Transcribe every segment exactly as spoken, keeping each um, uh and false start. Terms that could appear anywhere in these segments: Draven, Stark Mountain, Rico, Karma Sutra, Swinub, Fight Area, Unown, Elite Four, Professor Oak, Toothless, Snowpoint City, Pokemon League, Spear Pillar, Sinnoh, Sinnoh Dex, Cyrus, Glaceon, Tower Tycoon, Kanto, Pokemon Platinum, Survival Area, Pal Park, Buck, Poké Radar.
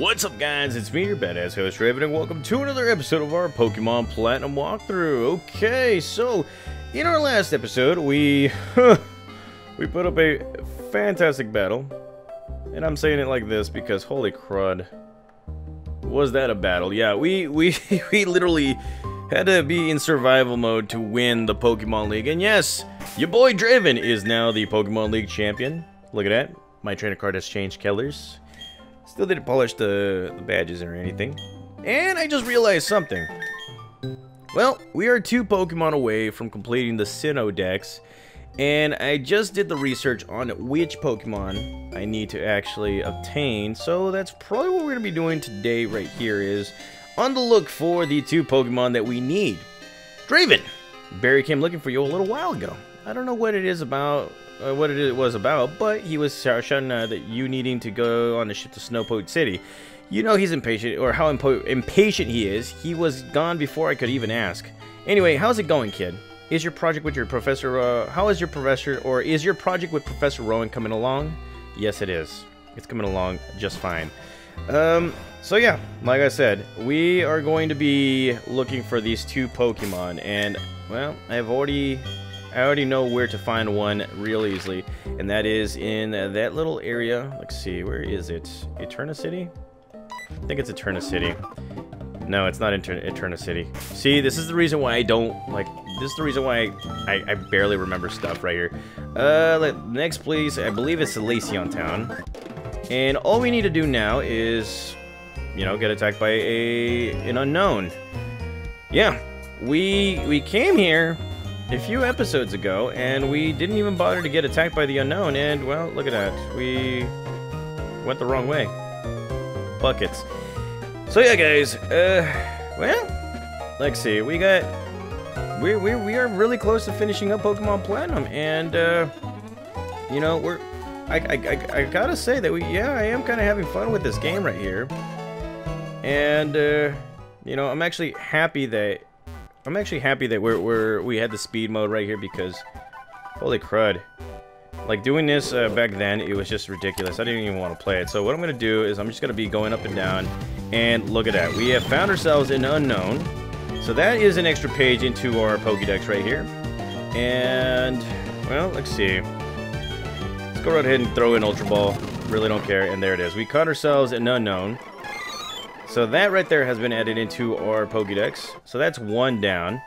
What's up, guys? It's me, your badass host, Draven, and welcome to another episode of our Pokemon Platinum walkthrough. Okay, so in our last episode, we we put up a fantastic battle, and I'm saying it like this because holy crud, was that a battle? Yeah, we we we literally had to be in survival mode to win the Pokemon League, and yes, your boy Draven is now the Pokemon League champion. Look at that, my trainer card has changed colors. Still didn't polish the, the badges or anything. And I just realized something. Well, we are two Pokemon away from completing the Sinnoh Dex. And I just did the research on which Pokemon I need to actually obtain. So that's probably what we're going to be doing today right here is on the look for the two Pokemon that we need. Draven! Barry came looking for you a little while ago. I don't know what it is about... Uh, what it was about, but he was shouting uh, that you needing to go on a ship to Snowpoint City. You know he's impatient, or how impo impatient he is. He was gone before I could even ask. Anyway, how's it going, kid? Is your project with your professor, uh, how is your professor, or is your project with Professor Rowan coming along? Yes, it is. It's coming along just fine. Um, so yeah, like I said, we are going to be looking for these two Pokemon, and, well, I've already... I already know where to find one real easily, and that is in that little area. Let's see, where is it? Eterna City? I think it's Eterna City. No, it's not Eterna, Eterna City. See, this is the reason why I don't, like, this is the reason why I, I, I barely remember stuff right here. Uh, let, next, please. I believe it's Glaceon town. And all we need to do now is, you know, get attacked by a an unknown. Yeah, we we came here a few episodes ago, and we didn't even bother to get attacked by the unknown, and, well, look at that. We went the wrong way. Buckets. So, yeah, guys, uh, well, let's see. We got, we, we, we are really close to finishing up Pokemon Platinum, and, uh, you know, we're, I, I, I, I gotta say that we, yeah, I am kind of having fun with this game right here, and, uh, you know, I'm actually happy that I'm actually happy that we're, we're we had the speed mode right here because, holy crud, like doing this uh, back then, it was just ridiculous. I didn't even want to play it. So what I'm gonna do is I'm just gonna be going up and down, and look at that. We have found ourselves an unknown, so that is an extra page into our Pokédex right here. And well, let's see. Let's go right ahead and throw in Ultra Ball. Really don't care. And there it is. We caught ourselves an unknown. So that right there has been added into our Pokédex. So that's one down.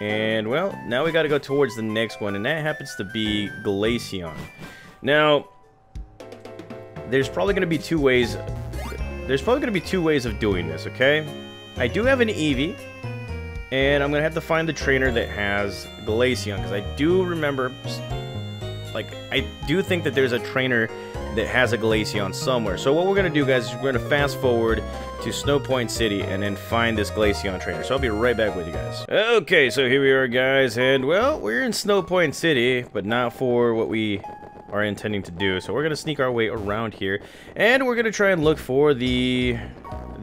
And, well, now we got to go towards the next one. And that happens to be Glaceon. Now, there's probably going to be two ways. There's probably going to be two ways of doing this, okay? I do have an Eevee. And I'm going to have to find the trainer that has Glaceon. Because I do remember... Like, I do think that there's a trainer that has a Glaceon somewhere. So what we're going to do, guys, is we're going to fast forward to Snowpoint City and then find this Glaceon trainer. So I'll be right back with you guys. Okay, so here we are, guys. And, well, we're in Snowpoint City, but not for what we are intending to do. So we're going to sneak our way around here. And we're going to try and look for the,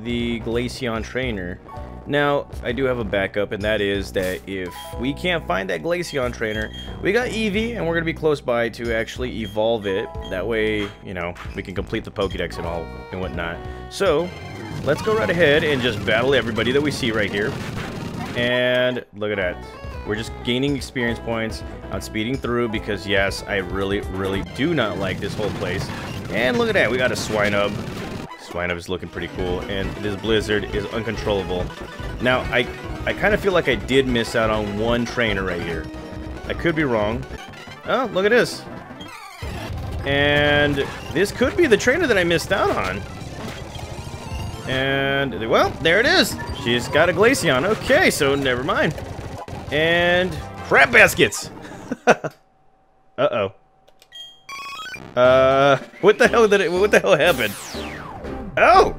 the Glaceon trainer. Now, I do have a backup, and that is that if we can't find that Glaceon trainer, we got Eevee, and we're going to be close by to actually evolve it. That way, you know, we can complete the Pokédex and all and whatnot. So, let's go right ahead and just battle everybody that we see right here. And look at that. We're just gaining experience points on speeding through because, yes, I really, really do not like this whole place. And look at that. We got a Swinub. Swinub is looking pretty cool, and this blizzard is uncontrollable. Now, I I kind of feel like I did miss out on one trainer right here. I could be wrong. Oh, look at this. And this could be the trainer that I missed out on. And, well, there it is. She's got a Glaceon. Okay, so never mind. And crab baskets. Uh-oh. Uh, what the hell did it, what the hell happened? Oh!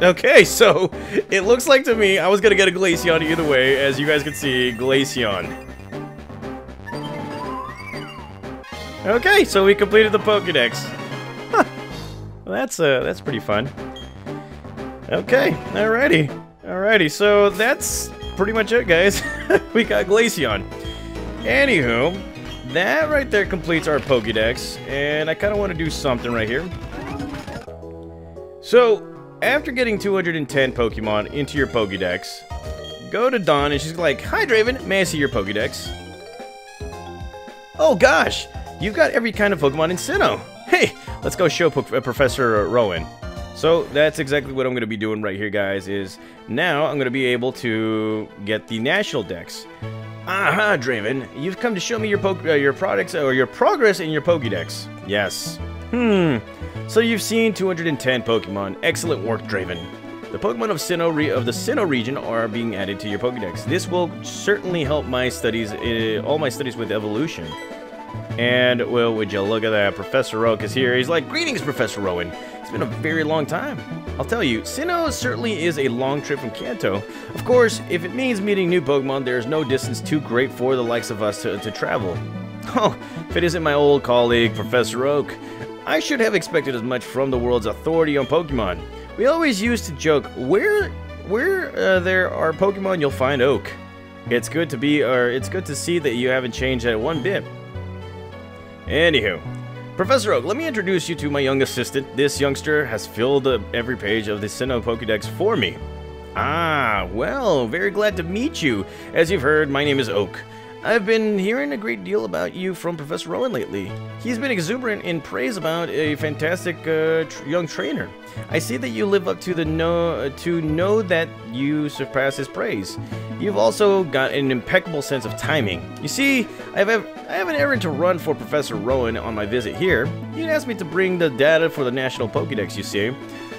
Okay, so it looks like to me I was gonna get a Glaceon either way, as you guys can see, Glaceon. Okay, so we completed the Pokédex. Huh. Well, that's uh, that's pretty fun. Okay, alrighty, alrighty. So that's pretty much it, guys. We got Glaceon. Anywho, that right there completes our Pokédex, and I kind of want to do something right here. So, after getting two hundred ten Pokemon into your Pokédex, go to Dawn and she's like, "Hi Draven, may I see your Pokédex?" "Oh gosh, you've got every kind of Pokemon in Sinnoh. Hey, let's go show po uh, Professor uh, Rowan." So that's exactly what I'm going to be doing right here, guys, is now I'm going to be able to get the National Dex. "Aha, Draven, you've come to show me your po uh, your products or your progress in your Pokédex." "Yes." "Hmm, so you've seen two hundred ten Pokemon. Excellent work, Draven. The Pokemon of, Sinnoh re of the Sinnoh region are being added to your Pokédex. This will certainly help my studies, uh, all my studies with evolution." And, well, would you look at that, Professor Oak is here. He's like, "Greetings, Professor Rowan. It's been a very long time. I'll tell you, Sinnoh certainly is a long trip from Kanto. Of course, if it means meeting new Pokemon, there is no distance too great for the likes of us to, to travel." Oh, if it isn't my old colleague, Professor Oak. I should have expected as much from the world's authority on Pokemon. We always used to joke, where where uh, there are Pokemon, you'll find Oak. It's good to be, or it's good to see that you haven't changed that one bit. Anywho, Professor Oak, let me introduce you to my young assistant. This youngster has filled up every page of the Sinnoh Pokédex for me. "Ah, well, very glad to meet you. As you've heard, my name is Oak. I've been hearing a great deal about you from Professor Rowan lately. He's been exuberant in praise about a fantastic uh, tr young trainer. I see that you live up to the no to know that you surpass his praise. You've also got an impeccable sense of timing. You see, I have I have an errand to run for Professor Rowan on my visit here. He'd asked me to bring the data for the National Pokédex, you see.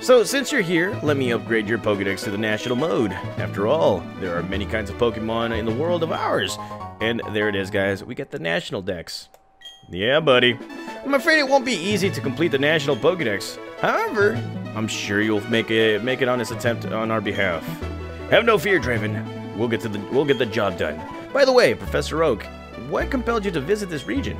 So since you're here, let me upgrade your Pokédex to the National mode. After all, there are many kinds of Pokemon in the world of ours." And there it is, guys. We get the National Dex. Yeah, buddy. I'm afraid it won't be easy to complete the National Pokédex. However, I'm sure you'll make a make an honest attempt on our behalf. Have no fear, Draven. We'll get to the we'll get the job done. By the way, Professor Oak, what compelled you to visit this region?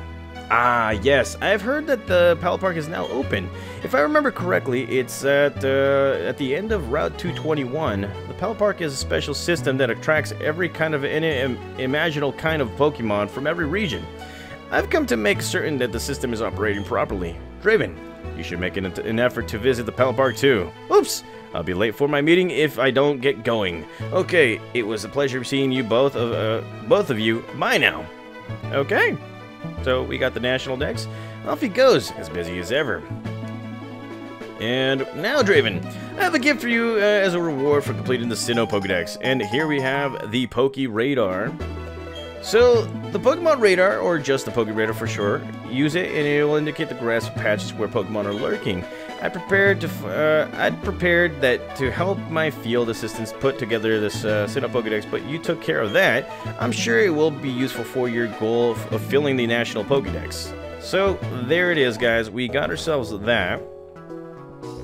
Ah, yes. I've heard that the Pal Park is now open. If I remember correctly, it's at uh, at the end of Route two twenty-one. The Pal Park is a special system that attracts every kind of im imaginable kind of Pokemon from every region. I've come to make certain that the system is operating properly. Draven, you should make an, an effort to visit the Pal Park too. Oops, I'll be late for my meeting if I don't get going. Okay, it was a pleasure seeing you both of uh, both of you. Bye now. Okay. So we got the National Dex. Off he goes, as busy as ever. And now, Draven, I have a gift for you uh, as a reward for completing the Sinnoh Pokédex. And here we have the Poké Radar. So the Pokemon Radar, or just the Poké Radar for short, use it and it will indicate the grass patches where Pokemon are lurking. I prepared to, uh, I'd prepared that to help my field assistants put together this uh, Sinnoh Pokédex, but you took care of that. I'm sure it will be useful for your goal of, of filling the National Pokédex. So there it is, guys. We got ourselves that.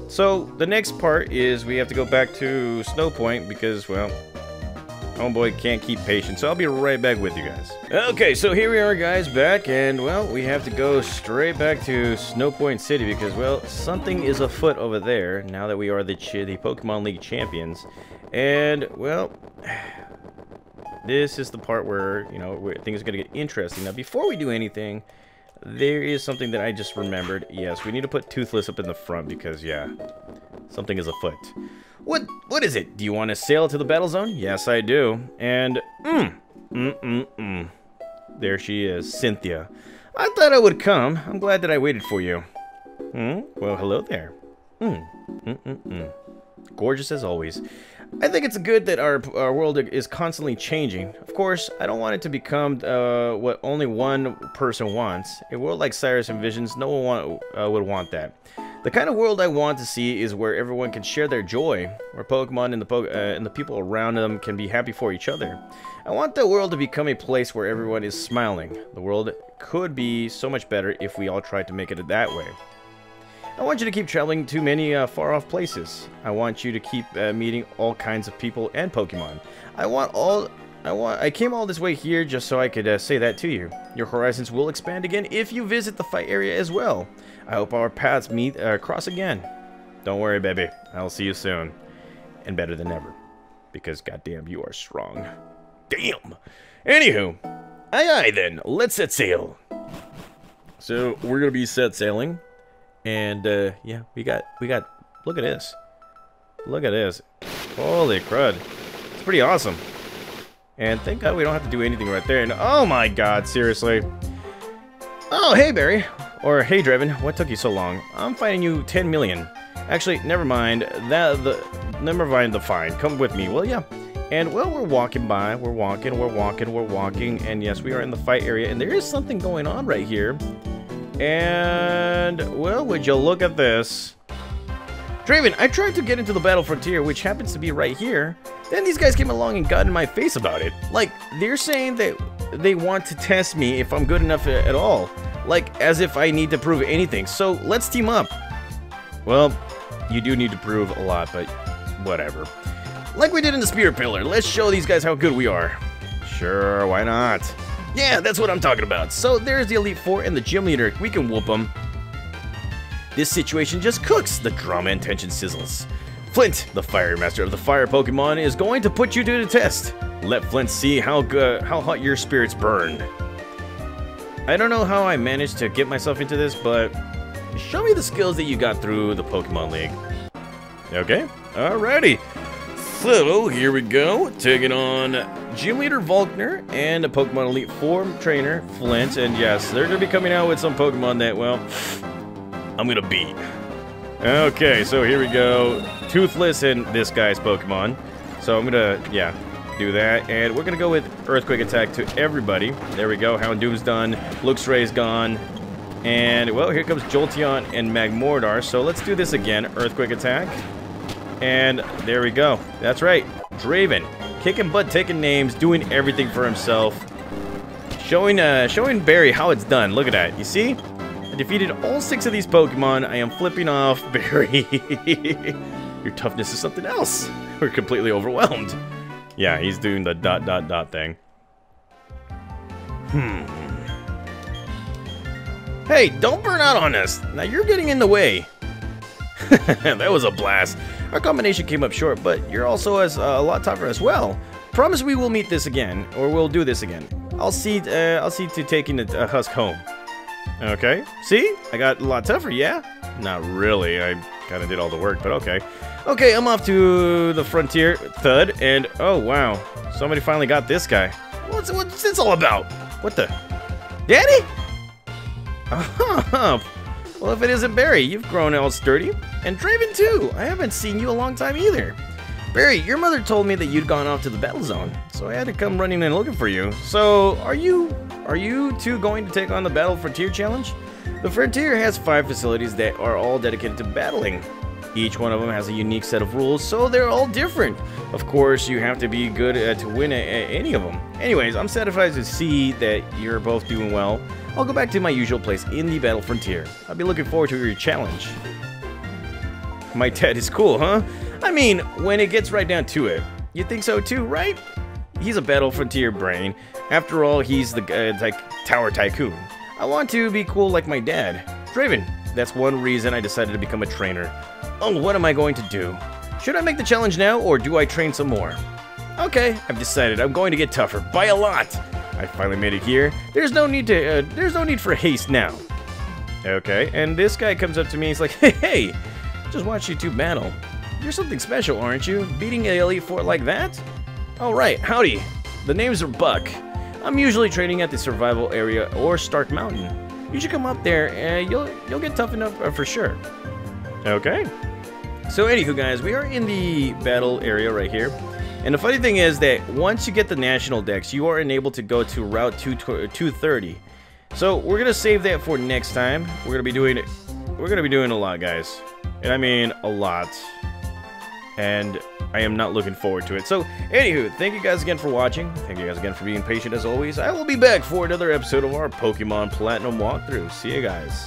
So the next part is we have to go back to Snowpoint because, well, homeboy can't keep patient, so I'll be right back with you guys. Okay, so here we are, guys, back, and, well, we have to go straight back to Snowpoint City because, well, something is afoot over there now that we are the, ch the Pokemon League champions. And, well, this is the part where, you know, where things are going to get interesting. Now, before we do anything, there is something that I just remembered. Yes, we need to put Toothless up in the front because, yeah, something is afoot. What what is it? Do you want to sail to the Battle Zone? Yes, I do. And mm, mm, mm, mm. There she is, Cynthia. I thought I would come. I'm glad that I waited for you. Hmm. Well, hello there. Mm, mm, mm, mm. Gorgeous as always. I think it's good that our our world is constantly changing. Of course, I don't want it to become uh, what only one person wants. A world like Cyrus envisions, no one want, uh, would want that. The kind of world I want to see is where everyone can share their joy, where Pokemon and the, po uh, and the people around them can be happy for each other. I want the world to become a place where everyone is smiling. The world could be so much better if we all tried to make it that way. I want you to keep traveling to many uh, far-off places. I want you to keep uh, meeting all kinds of people and Pokemon. I want all... I, want, I came all this way here just so I could uh, say that to you. Your horizons will expand again if you visit the Fight Area as well. I hope our paths meet uh, cross again. Don't worry, baby. I'll see you soon. And better than ever. Because, goddamn, you are strong. Damn! Anywho, aye aye then. Let's set sail. So, we're going to be set sailing. And, uh, yeah, we got we got Look at this. Look at this. Holy crud. It's pretty awesome. And thank God we don't have to do anything right there. And oh my God, seriously. Oh, hey, Barry. Or hey, Draven. What took you so long? I'm finding you ten million. Actually, never mind. That the never mind the fine. Come with me, will ya? And well, we're walking by. We're walking. We're walking. We're walking. And yes, we are in the fight area. And there is something going on right here. And well, would you look at this? Draven, I tried to get into the Battle Frontier, which happens to be right here. Then these guys came along and got in my face about it. Like, they're saying that they want to test me if I'm good enough at all. Like, as if I need to prove anything. So, let's team up. Well, you do need to prove a lot, but whatever. Like we did in the Spear Pillar, let's show these guys how good we are. Sure, why not? Yeah, that's what I'm talking about. So, there's the Elite Four and the Gym Leader. We can whoop them. This situation just cooks, the drama and tension sizzles. Flint, the fire master of the fire Pokemon, is going to put you to the test. Let Flint see how uh, how hot your spirits burn. I don't know how I managed to get myself into this, but show me the skills that you got through the Pokemon League. Okay, alrighty. So here we go, taking on Gym Leader Volkner and a Pokemon Elite Four trainer, Flint. And yes, they're gonna be coming out with some Pokemon that, well, I'm gonna beat. Okay, so here we go. Toothless and this guy's Pokemon. So I'm gonna, yeah, do that. And we're gonna go with Earthquake Attack to everybody. There we go. Houndoom's done. Luxray's gone. And, well, here comes Jolteon and Magmortar. So let's do this again. Earthquake Attack. And there we go. That's right. Draven. Kicking butt, taking names, doing everything for himself. Showing, uh, showing Barry how it's done. Look at that. You see? Defeated all six of these Pokemon. I am flipping off Barry. Your toughness is something else. We're completely overwhelmed. Yeah, he's doing the dot dot dot thing. Hmm. Hey, don't burn out on us. Now you're getting in the way. That was a blast. Our combination came up short, but you're also as, uh, a lot tougher as well. Promise we will meet this again, or we'll do this again. I'll see. Uh, I'll see to taking a uh, husk home. Okay, see? I got a lot tougher, yeah? Not really, I kind of did all the work, but okay. Okay, I'm off to the frontier, thud, and oh wow, somebody finally got this guy. What's, what's this all about? What the? Daddy? Uh-huh. Well, if it isn't Barry, you've grown all sturdy. And Draven too, I haven't seen you a long time either. Barry, your mother told me that you'd gone off to the Battle Zone, so I had to come running and looking for you. So, are you... Are you two going to take on the Battle Frontier Challenge? The Frontier has five facilities that are all dedicated to battling. Each one of them has a unique set of rules, so they're all different. Of course, you have to be good uh, to win at any of them. Anyways, I'm satisfied to see that you're both doing well. I'll go back to my usual place in the Battle Frontier. I'll be looking forward to your challenge. My dad is cool, huh? I mean, when it gets right down to it. You think so too, right? He's a Battle Frontier brain. After all, he's the uh, ty Tower Tycoon. I want to be cool like my dad. Draven, that's one reason I decided to become a trainer. Oh, what am I going to do? Should I make the challenge now, or do I train some more? Okay, I've decided I'm going to get tougher, by a lot. I finally made it here. There's no need to, uh, there's no need for haste now. Okay, and this guy comes up to me, he's like, hey, hey, just watch you two battle. You're something special, aren't you? Beating an Elite Four like that? All right, howdy. The names are Buck. I'm usually training at the Survival Area or Stark Mountain. You should come up there, and you'll you'll get tough enough for sure. Okay. So anywho, guys, we are in the battle area right here, and the funny thing is that once you get the National Dex, you are enabled to go to Route two twenty-one. So we're gonna save that for next time. We're gonna be doing we're gonna be doing a lot, guys, and I mean a lot. And I am not looking forward to it. So, anywho, thank you guys again for watching. Thank you guys again for being patient as always. I will be back for another episode of our Pokemon Platinum walkthrough. See you guys.